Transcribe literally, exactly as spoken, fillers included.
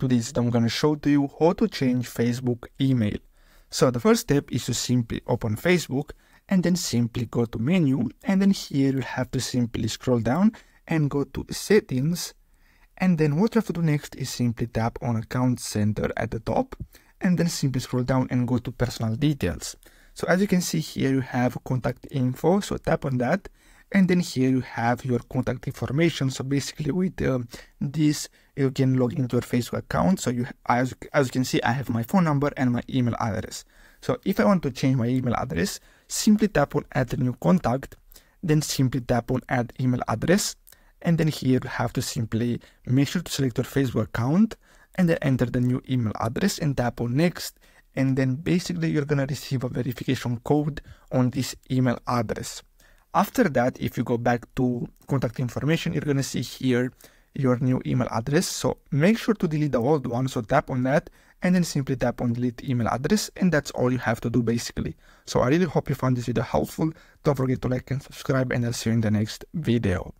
To this, I'm going to show to you how to change Facebook email. So the first step is to simply open Facebook and then simply go to menu, and then here you have to simply scroll down and go to settings, and then what you have to do next is simply tap on account center at the top and then simply scroll down and go to personal details. So as you can see here you have contact info, so tap on that, and then here you have your contact information. So basically with uh, this you can log into your Facebook account. So you, as, as you can see, I have my phone number and my email address. So if I want to change my email address, simply tap on add new contact, then simply tap on add email address, and then here you have to simply make sure to select your Facebook account and then enter the new email address and tap on next, and then basically you're gonna receive a verification code on this email address. After that, if you go back to contact information, you're gonna see here your new email address. So make sure to delete the old one, so tap on that and then simply tap on delete email address, and that's all you have to do basically. So I really hope you found this video helpful. Don't forget to like and subscribe, and I'll see you in the next video.